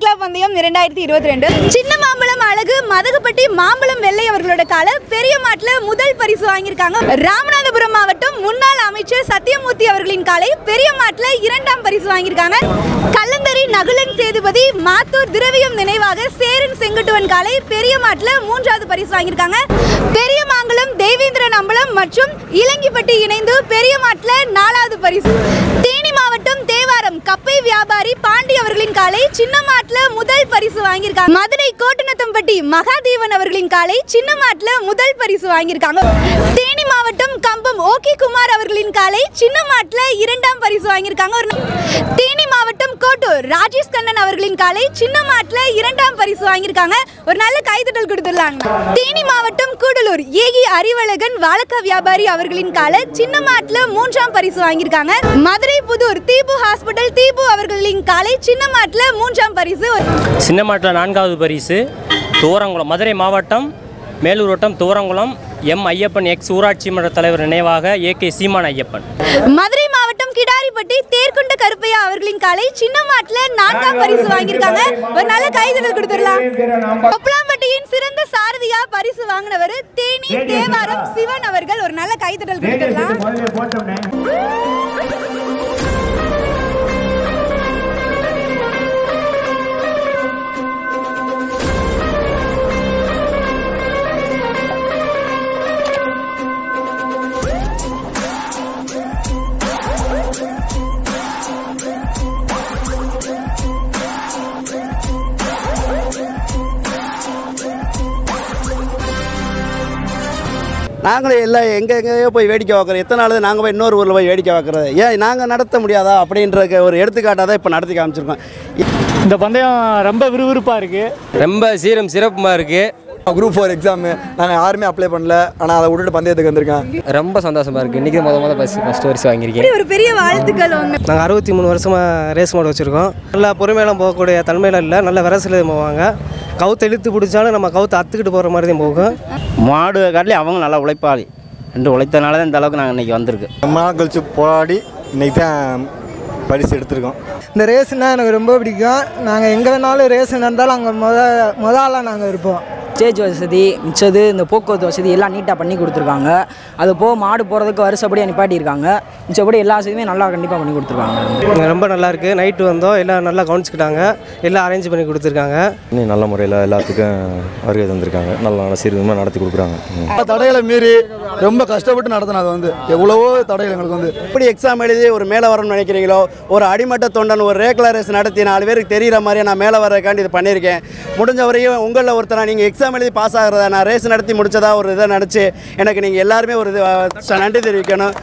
சைக்கிளா பந்தயம் 2022 சின்ன மாம்பழம் அழகு மதகுப்பட்டி மாம்பழம் வெள்ளை அவர்களோட கால பெரிய மாட்டுல முதல் பரிசு வாங்கியிருக்காங்க. ராமநாதபுரம் மாவட்டம் முன்னாள் அமைச்சர் சத்தியமூர்த்தி அவர்களின் காலை பெரிய மாட்டுல இரண்டாம் பரிசு வாங்கியிருக்காங்க. கல்லந்தரி நகுலன் சேதுபதி மாத்தூர் திரவியம் நினைவாக சேரன் செங்குட்டுவன் காலை பெரிய மாட்டுல மூன்றாவது பரிசு வாங்கியிருக்காங்க. பெரிய மாங்குளம் தேவேந்திரன் அம்பலம் மற்றும் இலங்கிப்பட்டி இணைந்து பெரிய மாட்டுல நாலாவது பரிசு. தேனி மாவட்டம் தேவாரம் கப்பை வியாபாரி பாண்டி அவர்களின் காலை சின்ன மாட்டுல முதல் பரிசு வாங்கியிருக்காங்க. மதுரை கோட்டநத்தம்பட்டி மகாதேவன் அவர்களின் காலை சின்ன மாட்டுல முதல் பரிசு வாங்கியிருக்காங்க. தேனி மாவட்டம் கம்பம் ஓகே குமார் அவர்களின் காலை சின்ன மாட்டுல இரண்டாம் பரிசு வாங்கியிருக்காங்க. தேனி மாவட்டம் கோட்டூர் ராஜேஷ் கண்ணன் அவர்களின் காலை சின்ன மாட்டுல இரண்டாம் பரிசு வாங்கியிருக்காங்க. ஒரு நல்ல கைதட்டல் கொடுத்துடலாங்க. தேனி மாவட்டம் கூடலூர் ஏகி அறிவழகன் வாழக்க வியாபாரி அவர்களின் காலை சின்ன மாட்டுல மூன்றாம் பரிசு வாங்கியிருக்காங்க. மதுரை புதூர் தீபு ஹாஸ்பிட்டல் தீபு அவர்களின் காலை சின்ன மாட்டுல மூன்றாம் பரிசு. சின்ன மாட்டுல நான்காவது பரிசு துவரங்குளம். மதுரை மாவட்டம் மேலூர் வட்டம் துவரங்குளம் எம் ஐயப்பன் எக்ஸ் ஊராட்சி மன்ற தலைவர் நினைவாக ஏகே சீமான் ஐயப்பன். மதுரை மாவட்டம் கிடாரிப்பட்டி தேர்கொண்ட கருப்பையா அவர்களின் காலை சின்ன மாட்டுல நான்காம் பரிசு வாங்கியிருக்காங்க. ஒரு நல்ல கைதட்டல் கொடுத்துடலாம். கொப்பளாம்பட்டியின் சிறந்த சாரதியா பரிசு வாங்கினவர் தேனி தேவாரம் சிவன் அவர்கள். ஒரு நல்ல கைதட்டல் கொடுத்துடலாம். நாங்களே எல்லாம் எங்கெங்கேயோ போய் வேடிக்கை பார்க்குறோம். எத்தனை நாள் நாங்கள் போய் இன்னொரு ஊரில் போய் வேடிக்கை பார்க்குறது? ஏன் நாங்கள் நடத்த முடியாதா அப்படின்ற ஒரு எடுத்துக்காட்டாக தான் இப்போ நடத்தி காமிச்சிருக்கோம். இந்த பந்தயம் ரொம்ப விறுவிறுப்பாக இருக்குது, ரொம்ப சீரம் சிறப்புமாக இருக்குது. குரூப் 4 எக்ஸாமு நாங்கள் யாருமே அப்ளை பண்ணல, ஆனால் அதை விட்டுட்டு பந்தயத்துக்கு வந்திருக்கேன். ரொம்ப சந்தோஷமாக இருக்குது. இன்றைக்கி மொதல் ஃபஸ்ட் வரிசை வாங்கியிருக்கேன். ஒரு பெரிய வாழ்த்துக்கள். நாங்கள் 63 வருஷமாக ரேஸ் மாடு வச்சுருக்கோம். நல்லா பொறுமையெல்லாம் போகக்கூடிய தன்மையெல்லாம் இல்லை, நல்லா விரசல் போவாங்க. கவுத்தை இழுத்து பிடிச்சாலும் நம்ம கவுத்தை அத்துக்கிட்டு போகிற மாதிரி தான் போகும். மாடு காட்டிலே அவங்க நல்லா உழைப்பாளி ரெண்டு உழைத்தனால தான் இந்த அளவுக்கு நாங்கள் இன்றைக்கி வந்திருக்கு. ரொம்ப நாள் கழித்து போராடி இன்றைக்கி தான் பரிசு எடுத்திருக்கோம். இந்த ரேஸுனால் எனக்கு ரொம்ப பிடிக்கும். நாங்கள் எங்கே வேணாலும் ரேஸ் நடந்தாலும் அங்கே முதலாக நாங்கள் இருப்போம். ஸ்டேஜ் வசதி மிச்சது இந்த போக்குவரத்து வசதி எல்லாம் நீட்டாக பண்ணி கொடுத்துருக்காங்க. அது போக மாடு போகிறதுக்கு வருஷப்படி நிப்பாட்டியிருக்காங்க. மிச்சப்படி எல்லா வசதியுமே நல்லா கண்டிப்பாக பண்ணி கொடுத்துருக்காங்க. ரொம்ப நல்லாயிருக்கு. நைட்டு வந்தோம், எல்லாம் நல்லா கவனிச்சுக்கிட்டாங்க, எல்லாம் அரேஞ்ச் பண்ணி கொடுத்துருக்காங்க. இன்னும் நல்ல முறையில் எல்லாத்துக்கும் வருகை தந்திருக்காங்க. நல்லா சீர்வமாக நடத்தி கொடுக்குறாங்க. தடைகளை மீறி ரொம்ப கஷ்டப்பட்டு நடத்தின அது எவ்வளவோ தடைகள் எங்களுக்கு இப்படி எக்ஸாம் எழுதி ஒரு மேலே வரணும்னு நினைக்கிறீங்களோ, ஒரு அடிமட்ட தொண்டன் ஒரு ரேக்லா ரேஸ் நடத்தி 4 பேருக்கு தெரிகிற மாதிரியே நான் மேலே வரக்காண்டி இது பண்ணியிருக்கேன். முடிஞ்ச வரையும் உங்களில் ஒருத்தனை நீங்கள் எக்ஸாம் எழுதி பாஸ் ஆகிறதா நான் ரேஸ் நடத்தி முடிச்சதா ஒரு இதை நினச்சி எனக்கு நீங்கள் எல்லாருமே ஒரு இது நன்றி தெரிவிக்கணும்.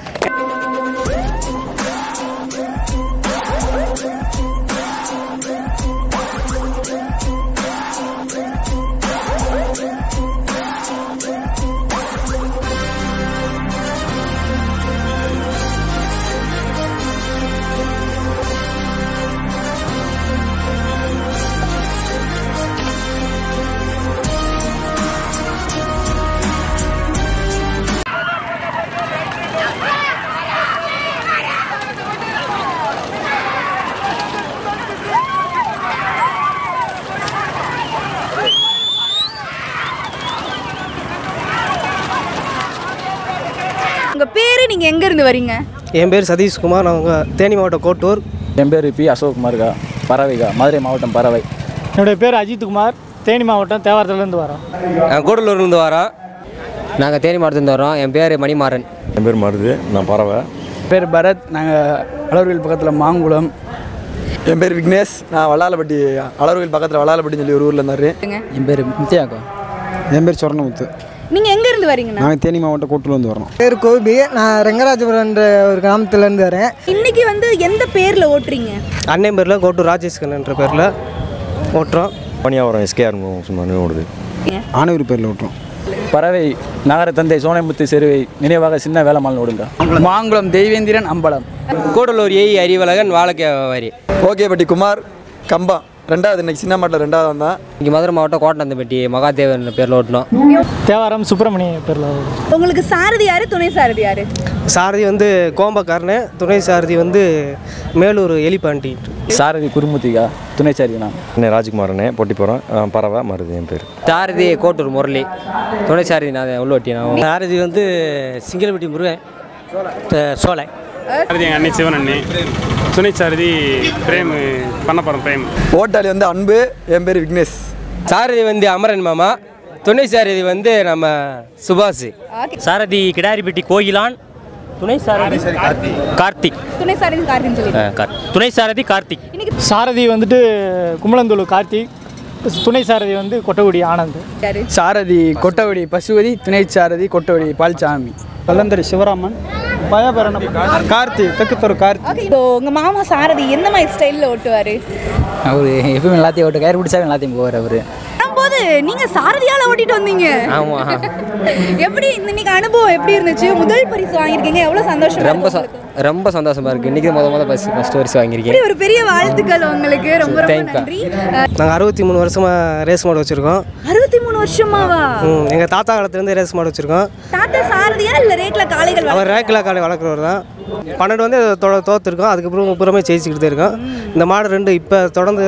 உங்கள் பேர், நீங்கள் எங்கேருந்து வரீங்க? என் பேர் சதீஷ்குமார், நான் உங்கள் தேனி மாவட்டம் கோட்டூர். என் பேர் பி அசோக்குமார்கா, பறவைகா, மதுரை மாவட்டம் பறவை. என்னுடைய பேர் அஜித்குமார், தேனி மாவட்டம் தேவாரத்துலேருந்து வரோம். நான் கூடலூர்லேருந்து வரோம். நாங்கள் தேனி மாவட்டத்துலேருந்து வரோம். என் பேர் மணிமாறன். என் பேர் மருது, நான் பறவை. என் பேர் பரத், நாங்கள் அளவுவில் பக்கத்தில் மாங்குளம். என் பேர் விக்னேஷ், நான் வல்லாலப்பட்டி அளவுவில் பக்கத்தில் வல்லாலப்பட்டின்னு சொல்லி ஒரு ஊரில் இருந்தார். என் பேர் முத்தியாக்கா. என் பேர் சொர்ணமுத்து. நீங்கள் எங்கேருந்து வரீங்க? நாங்கள் தேனி மாவட்டம் கூட்டிலேருந்து வரோம். பேர் கோபி, நான் ரெங்கராஜபுரம்ன்ற ஒரு கிராமத்துலேருந்து வரேன். இன்றைக்கி எந்த பேரில் ஓட்டுறீங்க? அண்ணன் பேரில் கோட்டூர் ராஜேஷ் கண்ணன்ற பேரில் ஓட்டுறோம். பனியாவரம் எஸ்கேஆர் ஓடுது. ஆனூர் பேரில் ஓட்டுறோம். பறவை நகர தந்தை சோனைமுத்து செருவை நினைவாக சின்ன வேலைமால் ஓடுங்க. மாங்குளம் தெய்வேந்திரன் அம்பலம். கூடலூர் ஏ அறிவழகன் வாழக்கேவாரி. ஓகேப்பட்டி குமார் கம்பா ரெண்டாவது. இன்னைக்கு சின்ன மாட்டில் ரெண்டாவது வந்தான். இங்கே மதுரை மாவட்டம் கோட்டநந்தம்பட்டி மகாதேவன் பேரில் ஓட்டணும். தேவாரம் சுப்பிரமணிய பேரில். உங்களுக்கு சாரதி யார், துணை சாரதி யார்? சாரதி கோம்பக்காரன், துணை சாரதி மேலூர் எலிப்பாண்டி. சாரதி குருமூர்த்திகா துணைச்சாரி நான் அண்ணே ராஜ்குமாரனே போட்டி போகிறோம் பரவா மருது என் பேர் சாரதி கோட்டூர் முரளி துணைச்சாரி நான் உள்ளவட்டி நான் சாரதி வந்து சிங்கல்வெட்டி முருகன் சோலை சாரதி எங்கள் அண்ணி சிவன் அண்ணி துணைச்சாரதி பிரேம் பண்ணப்பறம் பிரேம் ஓட்டாளி வந்து அன்பு என் பேர் விக்னேஷ் சாரதி வந்து அமரன் மாமா துணை சாரதி வந்து நம்ம சுபாஷ் சாரதி கிடாரிப்பட்டி கோயிலான் துணை சாரதி கார்த்திக் துணை சாரதி கார்த்திக் சாரதி வந்துட்டு கும்பலந்தூர் கார்த்திக் துணை சாரதி வந்து கொட்டகுடி ஆனந்த் சாரதி கொட்டகுடி பசுபதி துணை சாரதி கொட்டகுடி பால்சாமி கல்லந்தரி சிவராமன் கார்த்திக் தெக்குத்தூர் கார்த்திக். உங்கள் மாமா சாரதி எந்த மாதிரி ஸ்டைலில் ஓட்டுவார்? அவர் எப்பவுமே எல்லாத்தையும் ஓட்டு கயிறு பிடிச்சாலும் எல்லாத்தையும் போவார். அவர் போது நீங்க சாரதியால ஓட்டிட்டு வந்தீங்க. ஆமா, எப்படி இன்னைக்கு அனுபவம் எப்படி இருந்துச்சு? முதல் பரிசு வாங்கிருக்கீங்க, எவ்வளவு சந்தோஷமா? ரொம்ப சந்தோஷமா இருக்கு. இன்னைக்கு முதல்ல ஃபர்ஸ்ட் பரிசு வாங்கிருக்கீங்க. ஒரு பெரிய வாழ்த்துக்கள் உங்களுக்கு. ரொம்ப ரொம்ப நன்றி. நாங்க 63 வருஷமா ரேஸ் மாடு வச்சிருக்கோம். 63 வருஷமாவா? எங்க தாத்தா காலத்துல இருந்து ரேஸ் மாடு வச்சிருக்கோம். தாத்தா சாரதியா இல்ல ரேக்ல காளைகள்? அவர் ரேக்ல காளை வளர்க்குறவர் தான். 12 வந்து தோத்துருக்கோம், அதுக்கப்புறம் புறமே ஜெயிச்சுக்கிட்டே இருக்கோம். இந்த மாடு ரெண்டு இப்போ தொடர்ந்து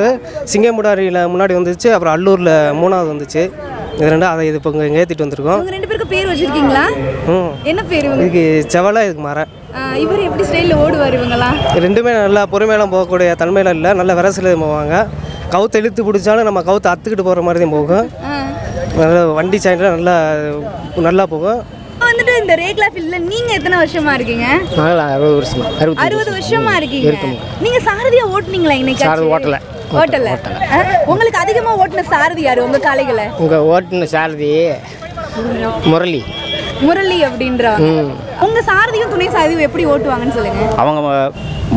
சிங்கமுடாரியில் முன்னாடி வந்துச்சு, அப்புறம் அல்லூரில் மூணாவது வந்துச்சு. இது ரெண்டு அதை இது இப்போ இங்கே ஏற்றிட்டு வந்திருக்கோம். ரெண்டு பேருக்கு பேர் வச்சுருக்கீங்களா? ம், என்ன பேர்? இதுக்கு செவலை, இதுக்கு மர. இவர் எப்படி ஸ்டைலில் ஓடுவார்? இவங்களாம் ரெண்டுமே நல்லா பொறுமையெல்லாம் போகக்கூடிய தன்மையில் இல்லை, நல்ல விரசில் போவாங்க. கவுத்து இழுத்து பிடிச்சாலும் நம்ம கவுத்து அத்துக்கிட்டு போகிற மாதிரி தான் போகும். நல்லா வண்டி சாய்ண்டில் நல்லா நல்லா போகும். வந்துட்டு இந்த ரேக்ல ஃபீல்ட்ல நீங்க எத்தனை வருஷமா இருக்கீங்க? நாங்களா 60 வருஷமா. 60 வருஷமா இருக்கீங்க. நீங்க சாரதியா ஓட்டுனீங்களா? இன்னைக்கு சாரதி ஓட்டல. ஓட்டல. உங்களுக்கு அதிகமா ஓட்டுன சாரதி யாரு உங்க காளைகள? உங்க ஓட்டுன சாரதி முரளி. முரளி அப்படின்றவங்க. உங்க சாரதியும் துணை சாரதியும் எப்படி ஓட்டுவாங்கன்னு சொல்லுங்க. அவங்க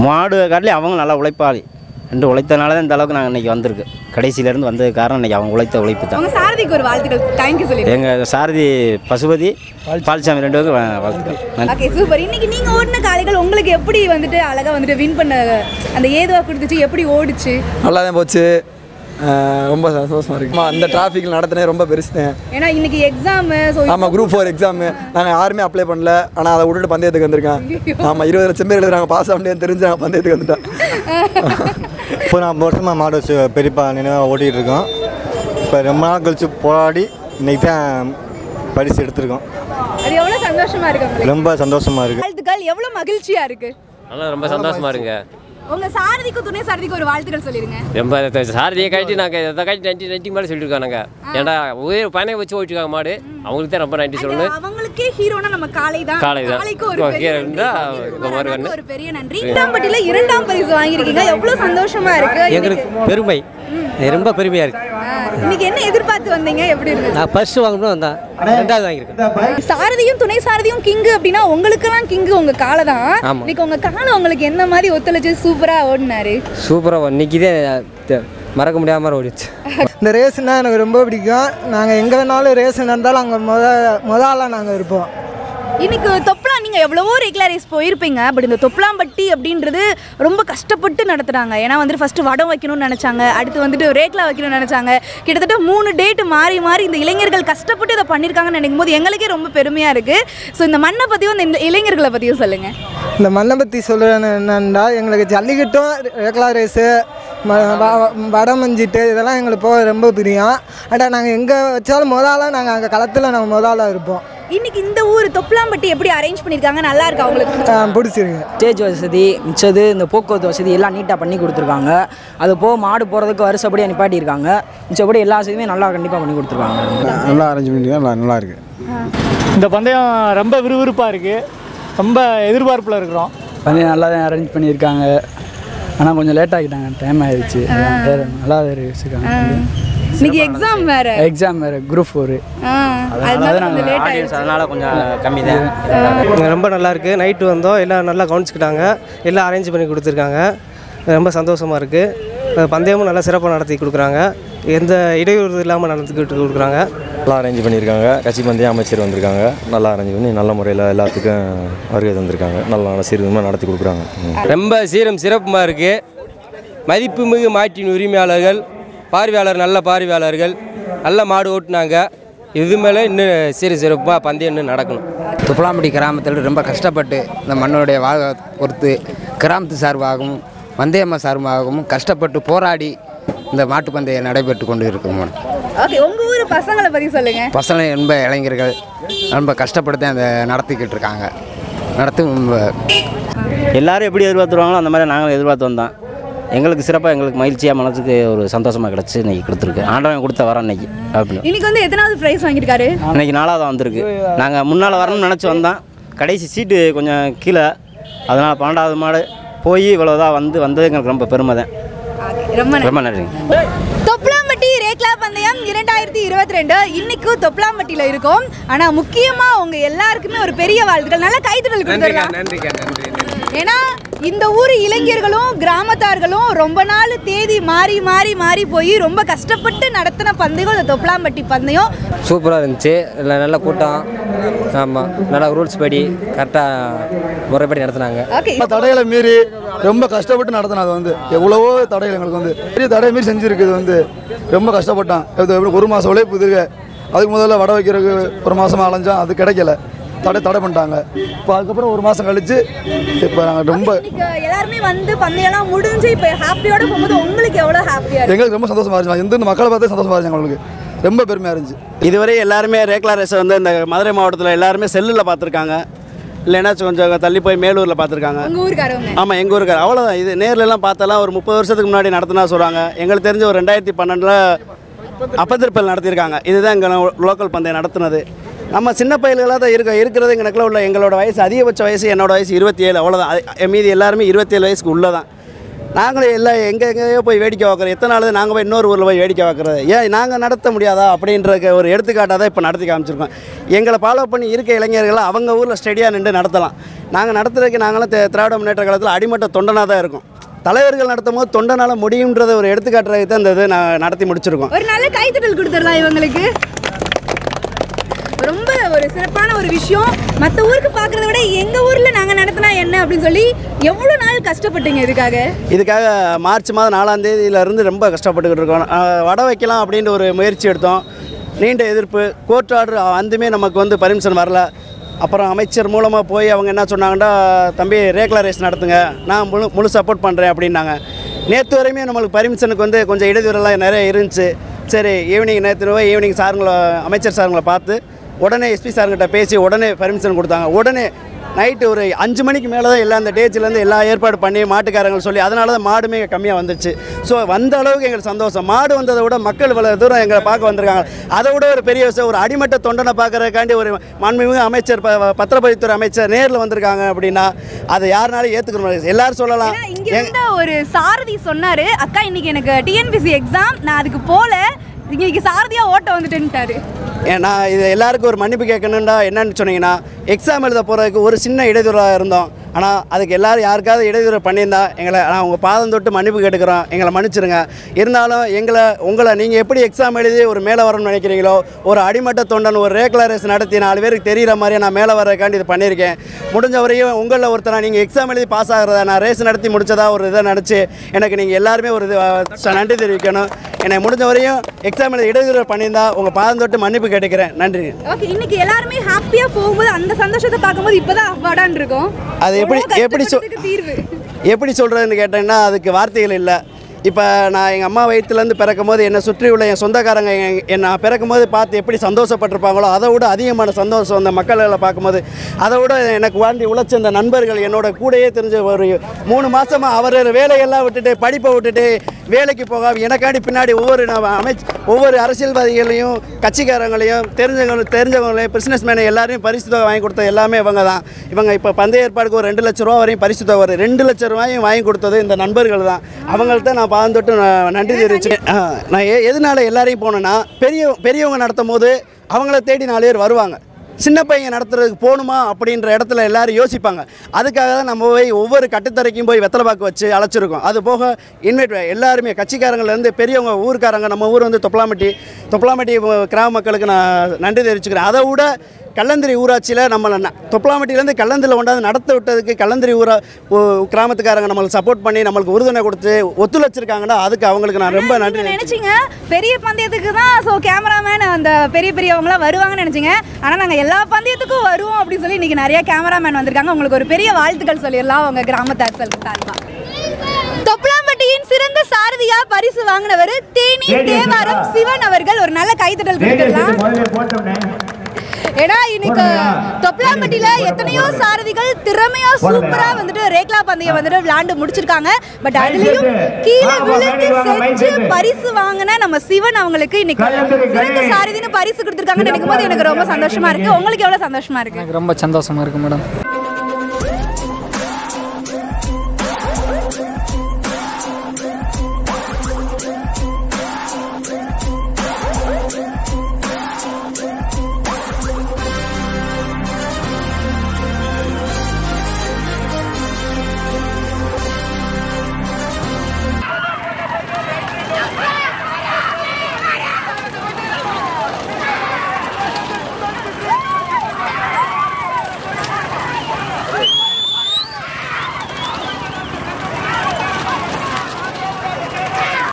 மாடு காட்டிலே அவங்க நல்லா உழைப்பாளி. ரெண்டு உழைத்தனால தான் இந்த அளவுக்கு நாங்கள் இன்றைக்கி வந்திருக்கு. கடைசியிலேருந்து வந்தது காரணம் இன்றைக்கி அவங்க உழைத்த உழைப்பு தான். உங்கள் சாரதிக்கு ஒரு வாழ்த்துக்கள். தேங்க்யூ சொல்லி எங்கள் சாரதி பசுபதி பால்சாமி ரெண்டு பேருக்கு வாழ்த்துக்கள். Okay, super. இன்றைக்கி நீங்கள் ஓடின காளைகள் உங்களுக்கு எப்படி வந்துட்டு அழகாக வந்துட்டு வின் பண்ண அந்த ஏதுவாக கொடுத்துச்சு? எப்படி ஓடிச்சு? நல்லா தான் போச்சு. ரொம்ப சந்தோஷமாக இருக்குமா? அந்த டிராஃபிக்கில் நடத்தினே ரொம்ப பெருசுதான். ஏன்னா இன்னைக்கு எக்ஸாமு. ஆமாம், குரூப் 4 எக்ஸாமு. நாங்கள் யாருமே அப்ளை பண்ணல, ஆனால் அதை விட்டுட்டு பந்தயத்துக்கு வந்திருக்கேன். ஆமாம், 20 லட்சம் பேர் எழுதுறாங்க, பாஸ் ஆகணும்னு தெரிஞ்சு நாங்கள் பந்தயத்துக்கு வந்துட்டோம். இப்போ நான் வருஷமாக மாடு வச்சு பெரியப்பா நினைவாக ஓட்டிகிட்டு இருக்கோம். இப்போ ரொம்ப நாள் கழிச்சு போராடி இன்னைக்கு தான் பரிசு எடுத்திருக்கோம். அது எவ்வளோ சந்தோஷமாக இருக்கு. ரொம்ப சந்தோஷமாக இருக்குது. எவ்வளோ மகிழ்ச்சியாக இருக்குது. அதெல்லாம் ரொம்ப சந்தோஷமாக இருக்குங்க. உங்க சாரதிக்கு துணை சாரதிக்கு ஒரு வாழ்த்துக்கள் சொல்லிருங்க. ரொம்ப சாரதியை கட்டி நாங்கள் இதை கட்டி 90 மேலே சொல்லியிருக்கோம். நாங்கள் ஏன்னா ஒரே பையனை வச்சு ஓட்டிருக்காங்க மாடு, அவங்களுக்கு தான் ரொம்ப நன்றி சொல்லணும். அவங்களுக்கே ஹீரோனா நம்ம காளை தான். காளை தான் ஒரு பெரிய நன்றி. இட்டாம்பட்டியில் 2ஆம் பரிசு வாங்கியிருக்கீங்க, எவ்வளோ சந்தோஷமா இருக்கு. எங்களுக்கு பெருமை, ரொம்ப பெருமையா இருக்கு. இன்னைக்கு என்ன எதிர்பார்த்து வந்தீங்க? எப்படி இருந்தது? ஃபர்ஸ்ட் வாங்கணும் வந்தா, ரெண்டாவது வாங்கிருக்கேன். சாரதியும் துணை சாரதியும் கிங்கு அப்படின்னா உங்களுக்குலாம் கிங்கு உங்க காளை தான். இன்னைக்கு உங்க காளை உங்களுக்கு என்ன மாதிரி ஒத்துழைச்சு? சூப்பரா ஓடினாரு. சூப்பரா இன்னைக்குதே மறக்க முடியாம ஓடிச்சு. இந்த ரேஸ்னா எனக்கு ரொம்ப பிடிக்கும். நாங்க எங்க வேணாலும் ரேஸ் நடந்தாலும் அங்க முதல்ல நாங்க இருப்போம். இன்னைக்கு தொப்பலா நீங்க எவ்வளவோ ரெகுலர் ரேஸ் போயிருப்பீங்க, பட் இந்த தொப்பலாம்பட்டி அப்படின்றது ரொம்ப கஷ்டப்பட்டு நடத்துறாங்க. ஏன்னா வந்துட்டு ஃபர்ஸ்ட் வடம் வைக்கணும்னு நினைச்சாங்க, அடுத்து வந்துட்டு ரேக்லா வைக்கணும்னு நினைச்சாங்க. கிட்டத்தட்ட 3 டேட் மாறி மாறி இந்த இளைஞர்கள் கஷ்டப்பட்டு இதை பண்ணியிருக்காங்கன்னு நினைக்கும் போது எங்களுக்கே ரொம்ப பெருமையா இருக்கு. ஸோ இந்த மண்ணை பத்தியும் இந்த இளைஞர்களை பத்தியும் சொல்லுங்க. இந்த மண்ணை பத்தி சொல்றேன்னு என்னன்னா, எங்களுக்கு ஜல்லிக்கட்டும் ரேக்லா ரேஸு வடம் மஞ்சிட்டு இதெல்லாம் எங்களுக்கு போக ரொம்ப பிரியம். ஆனால் நாங்கள் எங்கே வச்சாலும் முதலாக நாங்கள் அங்கே களத்தில் நாங்கள் முதலாக இருப்போம். இன்னைக்கு இந்த ஊர் தொப்பலாம்பட்டி எப்படி அரேஞ்ச் பண்ணியிருக்காங்க, நல்லா இருக்கா உங்களுக்கு? பிடிச்சிருக்கு. ஸ்டேஜ் வசதி மிச்சது, இந்த போக்குவரத்து வசதி எல்லாம் நீட்டாக பண்ணி கொடுத்துருக்காங்க. அது போக மாடு போகிறதுக்கு வருஷப்படி நிப்பாட்டியிருக்காங்க. மிச்சப்படி எல்லா வசதியுமே நல்லா கண்டிப்பாக பண்ணி கொடுத்துருக்காங்க. நல்லா அரேஞ்ச் பண்ணியிருக்காங்க, நல்லா இருக்கு. இந்த பந்தயம் ரொம்ப விறுவிறுப்பாக இருக்குது, ரொம்ப எதிர்பார்ப்பில் இருக்கிறோம். பந்தயம் நல்லா தான் அரேஞ்ச் பண்ணியிருக்காங்க, ஆனால் கொஞ்சம் லேட் ஆகிட்டாங்க, டைம் ஆயிடுச்சு. நல்லா யோசிக்காங்க. இன்னைக்கு எக்ஸாம் வேற. எக்ஸாம் வேற, குரூப் 4. அதனால கொஞ்சம் கம்மி தான். ரொம்ப நல்லா இருக்கு. நைட்டு வந்தோம், எல்லாம் நல்லா கவனிச்சுக்கிட்டாங்க, எல்லாம் அரேஞ்ச் பண்ணி கொடுத்துருக்காங்க. ரொம்ப சந்தோஷமா இருக்கு. பந்தயமும் நல்லா சிறப்பாக நடத்தி கொடுக்குறாங்க, எந்த இடையூறு இல்லாமல் நடத்திக்கிட்டு கொடுக்குறாங்க. நல்லா அரேஞ்ச் பண்ணியிருக்காங்க. கட்சி பந்தயம் அமைச்சர் வந்திருக்காங்க, நல்லா அரேஞ்ச் பண்ணி நல்ல முறையில் எல்லாத்துக்கும் வருகை தந்திருக்காங்க. நல்லா சீரமாக நடத்தி கொடுக்குறாங்க. ரொம்ப சீரம் சிறப்புமாக இருக்குது. மதிப்புமிகு மாட்டின் உரிமையாளர்கள், பார்வையாளர், நல்ல பார்வையாளர்கள், நல்ல மாடு ஓட்டினாங்க. இது மேலே இன்னும் சீர சிறப்பாக பந்தயம் இன்னும் நடக்கணும். தொப்பலாம்பட்டி கிராமத்தில் ரொம்ப கஷ்டப்பட்டு இந்த மண்ணுடைய வாழ்வை பொறுத்து கிராமத்து சார்பாகவும் பந்தயம்மா சார்பாகவும் கஷ்டப்பட்டு போராடி இந்த மாட்டு பந்தயம் நடைபெற்று கொண்டு இருக்கோம். ஓகே, உங்கள் ஊர் பசங்களை பற்றி சொல்லுங்கள். பசங்களை ரொம்ப இளைஞர்கள் ரொம்ப கஷ்டப்படுத்தி அந்த நடத்திக்கிட்டு இருக்காங்க. நடத்தி எல்லோரும் எப்படி எதிர்பார்த்துருவாங்களோ அந்த மாதிரி நாங்களும் எதிர்பார்த்து வந்தோம். எங்களுக்கு சிறப்பாக எங்களுக்கு மகிழ்ச்சியாக மனசுக்கு ஒரு சந்தோஷமாக கிடச்சி இன்றைக்கி கொடுத்துருக்கு. ஆண்டவன் கொடுத்த வரோம் இன்றைக்கி. அப்படின்னு இன்றைக்கி வந்து எத்தனாவது ப்ரைஸ் வாங்கியிருக்காரு? இன்றைக்கி 4வது வந்திருக்கு. நாங்கள் முன்னால் வரணும்னு நினச்சி வந்தோம். கடைசி சீட்டு கொஞ்சம் கீழே, அதனால் 12வது மாடு போய் இவ்வளோதான் வந்தது எங்களுக்கு ரொம்ப பெருமை தான். ரொம்ப நன்றி. தொப்லாம்பட்டி ரேக்லா பந்தயம் 2022 இன்னைக்கு தொப்லாம்பட்டியில இருக்கும். ஆனா முக்கியமா உங்க எல்லாருக்குமே ஒரு பெரிய வாழ்த்துக்கள், நல்ல கைத்தட்டல் கொடுத்துருக்காங்க. ஏன்னா இந்த ஊர் இளைஞர்களும் கிராமத்தார்களும் ரொம்ப நாள் தேதி மாறி மாறி மாறி போய் ரொம்ப கஷ்டப்பட்டு நடத்தின பந்தயம் இந்த தொப்லாம்பட்டி பந்தயம். சூப்பராக இருந்துச்சு, நல்ல கூட்டம். ஆமாம், நல்லா ரூல்ஸ் படி கரெக்டாக முறைப்படி நடத்தினாங்க. ஓகே, தடைகளை மீறி ரொம்ப கஷ்டப்பட்டு நடத்தினா அது எவ்வளவோ தடைகள் எங்களுக்கு பெரிய தடை மீறி செஞ்சுருக்கு. இது ரொம்ப கஷ்டப்பட்டான். ஒரு மாதம் உழைப்பு இதுக்கு, அதுக்கு முதல்ல வடை வைக்கிறதுக்கு ஒரு மாதமாக அலைஞ்சோம், அது கிடைக்கல, தடை பண்ணிட்டாங்க. இப்போ அதுக்கப்புறம் ஒரு மாதம் கழிச்சு இப்போ நாங்கள் ரொம்ப எல்லாருமே பந்தயம்லாம் முடிஞ்சு இப்போ ஹாப்பியோட போகும்போது உங்களுக்கு எவ்வளோ ஹாப்பியாக இருக்குது? எங்களுக்கு ரொம்ப சந்தோஷமாக இருந்துச்சு. எந்த மக்களை பார்த்தே சந்தோஷமாக இருந்துச்சு, எங்களுக்கு ரொம்ப பெருமையாக இருந்துச்சு. இதுவரை எல்லாருமே ரேக்லா ரேஸை இந்த மதுரை மாவட்டத்தில் எல்லாருமே செல்லில் பார்த்துருக்காங்க, இல்லைன்னா கொஞ்சம் தள்ளி போய் மேலூரில் பார்த்துருக்காங்க. ஆமாம், எங்கள் ஊருக்கார். அவ்வளோதான். இது நேரில்லாம் பார்த்தாலாம் ஒரு 30 வருஷத்துக்கு முன்னாடி நடத்தினா சொல்கிறாங்க. எங்களுக்கு தெரிஞ்ச ஒரு 2012 அப்பத்திருப்பல் நடத்தியிருக்காங்க. இதுதான் எங்கள் லோக்கல் பந்தயம் நடத்துனது. நம்ம சின்ன பயில்களாக தான் இருக்கிறது. எங்களுக்குள்ள உள்ள எங்களோட வயசு, அதிகபட்ச வயசு என்னோடய வயசு 27. அவ்வளோதான். மீதி எல்லாருமே 27 வயசுக்கு உள்ளே தான். நாங்களும் எல்லாம் எங்கெங்கேயோ போய் வேடிக்கை பார்க்குறோம். எத்தனை நாள் நாங்கள் போய் இன்னொரு ஊரில் போய் வேடிக்கை பார்க்குறது? ஏன் நாங்கள் நடத்த முடியாதா அப்படின்றக்க ஒரு எடுத்துக்காட்டாக தான் இப்போ நடத்தி காமிச்சிருக்கோம். எங்களை ஃபாலோ பண்ணி இருக்க இளைஞர்களை அவங்க ஊரில் ஸ்டெடியாக நின்று நடத்தலாம். நாங்கள் நடத்துறதுக்கு நாங்களாம் திராவிட முன்னேற்ற காலத்தில் அடிமட்ட தொண்டனாக தான் இருக்கும். தலைவர்கள் நடத்தும் போது தொண்டனால் முடியுன்றதை ஒரு எடுத்துக்காட்டுறதுக்கு தான் இந்த இது நான் நடத்தி முடிச்சிருக்கோம். ஒரு நல்ல கைத்தட்டல் கொடுத்துடலாம் இவங்களுக்கு. ரொம்ப ஒரு சிறப்பான ஒரு விஷயம். மற்ற ஊருக்கு பார்க்குறத விட எங்கள் ஊரில் நாங்கள் நடத்தினா என்ன அப்படின்னு சொல்லி எவ்வளோ நாள் கஷ்டப்பட்டீங்க இதுக்காக? மார்ச் மாதம் 4ஆம் தேதியிலேருந்து ரொம்ப கஷ்டப்பட்டுக்கிட்டு இருக்கோம். வடை வைக்கலாம் அப்படின்ற ஒரு முயற்சி எடுத்தோம். நீண்ட எதிர்ப்பு, கோர்ட் ஆர்டர் வந்துமே நமக்கு பர்மிஷன் வரல. அப்புறம் அமைச்சர் மூலமாக போய் அவங்க என்ன சொன்னாங்கன்னா, தம்பி ரேக்லா ரேஸ் நடத்துங்க, நான் முழு சப்போர்ட் பண்ணுறேன் அப்படின்னாங்க. நேற்று வரையுமே நம்மளுக்கு பர்மிஷனுக்கு கொஞ்சம் இடையூறெல்லாம் நிறைய இருந்துச்சு. சரி, ஈவினிங் நேற்று போய் ஈவினிங் சாருங்களை, அமைச்சர் சாருங்களை பார்த்து உடனே எஸ்பி சார்கிட்ட பேசி உடனே பர்மிஷன் கொடுத்தாங்க. உடனே நைட்டு ஒரு 5 மணிக்கு மேலே தான் எல்லாம் அந்த டேஜ்லேருந்து எல்லா ஏற்பாடு பண்ணி மாட்டுக்காரங்களை சொல்லி, அதனால தான் மாடுமே கம்மியாக வந்துச்சு. ஸோ வந்த அளவுக்கு எங்களுக்கு சந்தோஷம். மாடு வந்ததை விட மக்கள் இவ்வளோ தூரம் எங்களை பார்க்க வந்திருக்காங்க, அதை விட ஒரு பெரிய விஷயம். ஒரு அடிமட்ட தொண்டனை பார்க்குறதுக்காண்டி ஒரு மாண்புமிகு அமைச்சர், பத்திரப்பதிவுத்துறை அமைச்சர் நேரில் வந்திருக்காங்க அப்படின்னா அதை யாருனாலும் ஏற்றுக்கணும். எல்லாரும் சொல்லலாம். இங்கே ஒரு சாரதி சொன்னார், அக்கா இன்னைக்கு எனக்கு டிஎன்பிசி எக்ஸாம், நான் அதுக்கு போகல, இன்னைக்கு சாரதியாக ஓட்ட வந்துட்டேன்ட்டாரு. ஏன்னா இது எல்லாருக்கும் ஒரு மன்னிப்பு கேட்கணுன்னா என்னன்னு சொன்னீங்கன்னா, எக்ஸாம் எழுத போகிறதுக்கு ஒரு சின்ன இடையூறாக இருந்தோம். ஆனால் அதுக்கு எல்லோரும் யாருக்காவது இடையூறு பண்ணியிருந்தா எங்களை நான் உங்கள் பாதம் தொட்டு மன்னிப்பு கேட்டுக்கிறோம். எங்களை மன்னிச்சிருங்க. இருந்தாலும் உங்களை நீங்கள் எப்படி எக்ஸாம் எழுதி ஒரு மேலே வரணும்னு நினைக்கிறீங்களோ, ஒரு அடிமட்ட தொண்டன் ஒரு ரேக்லா ரேஸ் நடத்தி 4 பேருக்கு தெரிகிற மாதிரியே நான் மேலே வரக்காண்டி இது பண்ணியிருக்கேன். முடிஞ்ச வரையும் உங்களில் ஒருத்தனை நீங்கள் எக்ஸாம் எழுதி பாஸ் ஆகிறதா, நான் ரேஸ் நடத்தி முடித்ததா ஒரு இதை நினச்சி எனக்கு நீங்கள் எல்லாருமே ஒரு நன்றி தெரிவிக்கணும். எனக்கு முடிஞ்ச வரையும் எக்ஸாம் எழுதி இடையூறு பண்ணியிருந்தா உங்கள் பாதம் தொட்டு மன்னிப்பு கேட்டுக்கிறேன். நன்றி. ஓகே, இன்னைக்கு எல்லாருமே ஹாப்பியாக போகும்போது அந்த சந்தோஷத்தை பார்க்கும்போது இப்போதான் அப்பாடான் இருக்கும். அது எப்படி சொல்கிறதுன்னு கேட்டேன்னா அதுக்கு வார்த்தைகள் இல்லை. இப்போ நான் எங்கள் அம்மா வயிற்றுலேருந்து பிறக்கும் போது என்னை சுற்றி உள்ள என் சொந்தக்காரங்க நான் பிறக்கும் போது பார்த்து எப்படி சந்தோஷப்பட்டிருப்பாங்களோ, அதை விட அதிகமான சந்தோஷம் அந்த மக்களை பார்க்கும்போது. அதை விட எனக்கு வாழ்ந்து உழைச்ச இந்த நண்பர்கள், என்னோட கூடையே தெரிஞ்ச ஒரு 3 மாதமாக அவர் வேலையெல்லாம் விட்டுட்டு, படிப்பை விட்டுட்டு, வேலைக்கு போகாமல் எனக்காண்டி பின்னாடி ஒவ்வொரு அரசியல்வாதிகளையும், கட்சிக்காரங்களையும், தெரிஞ்சவங்களையும், பிஸ்னஸ் மேனை எல்லாரையும் பரிசு தொகை வாங்கி கொடுத்தது எல்லாமே இவங்க தான். இவங்க இப்போ பந்தய ஏற்பாடுக்கு ஒரு 2 லட்ச ரூபா வரையும் பரிசு தொகை வரும். 2 லட்ச ரூபாயும் வாங்கி கொடுத்தது இந்த நண்பர்கள் தான். அவங்கள்ட்ட நான் பாந்தொட்டு நன்றி தெரிவிச்சேன். நான் எதனால எல்லாரையும் போனேன்னா, பெரியவங்க நடத்தும் போது அவங்கள தேடி 4 பேர் வருவாங்க. சின்ன பையன் நடத்துறதுக்கு போகணுமா அப்படின்ற இடத்துல எல்லாரும் யோசிப்பாங்க. அதுக்காக தான் நம்ம போய் ஒவ்வொரு கட்டுத்தரைக்கும் போய் வெத்தலை பாக்கு வச்சு அழைச்சிருக்கோம். அது போக இன்வைட் எல்லாருமே கட்சிக்காரங்கள்லேருந்து பெரியவங்க, ஊருக்காரங்க. நம்ம ஊர் தொப்லாம்பட்டி கிராம மக்களுக்கு நான் நன்றி தெரிவிச்சுக்கிறேன். அதை விட கல்லந்திரி ஊராட்சியில் நம்மளை தொப்லாம்பட்டியிலேருந்து கல்லந்திரியில் கொண்டாந்து நடத்த விட்டதுக்கு கல்லந்திரி கிராமத்துக்காரங்க நம்மளுக்கு சப்போர்ட் பண்ணி நம்மளுக்கு உறுதுணை கொடுத்து ஒத்துழைச்சிருக்காங்கன்னா அதுக்கு அவங்களுக்கு நான் ரொம்ப நன்றி நினச்சிங்க. பெரிய பந்தயத்துக்கு தான் ஸோ கேமராமேன் அந்த பெரியவங்களாம் வருவாங்கன்னு நினச்சிங்க. ஆனால் நாங்கள் எல்லா பந்தயத்துக்கும் வருவோம் அப்படின்னு சொல்லி இன்றைக்கி நிறையா கேமராமேன் வந்திருக்காங்க. உங்களுக்கு ஒரு பெரிய வாழ்த்துக்கள் சொல்லிடலாம் அவங்க கிராமத்தார் சார்பாக. தொப்புளாம்பட்டியின் சிறந்த சாரதியா பரிசு வாங்கினவர் தேனி தேவாரம் சிவன் அவர்கள். ஒரு நல்ல கைதட்டல் கொடுத்துடலாம். ஏன்னா இன்னைக்கு தொப்புளாம்பட்டியில எத்தனையோ சாரதிகள் திறமையா சூப்பரா வந்துட்டு ரேக்லா பந்தயம் வந்துட்டு விளையாண்டு முடிச்சிருக்காங்க. பட் அதுலயும் கீழே விழுந்து செஞ்சு பரிசு வாங்கின நம்ம சிவன் அவங்களுக்கு இன்னைக்கு சிறந்த சாரதின்னு பரிசு கொடுத்துருக்காங்கன்னு நினைக்கும் போது எனக்கு ரொம்ப சந்தோஷமா இருக்கு. உங்களுக்கு எவ்வளவு சந்தோஷமா இருக்கு? ரொம்ப சந்தோஷமா இருக்கு மேடம்.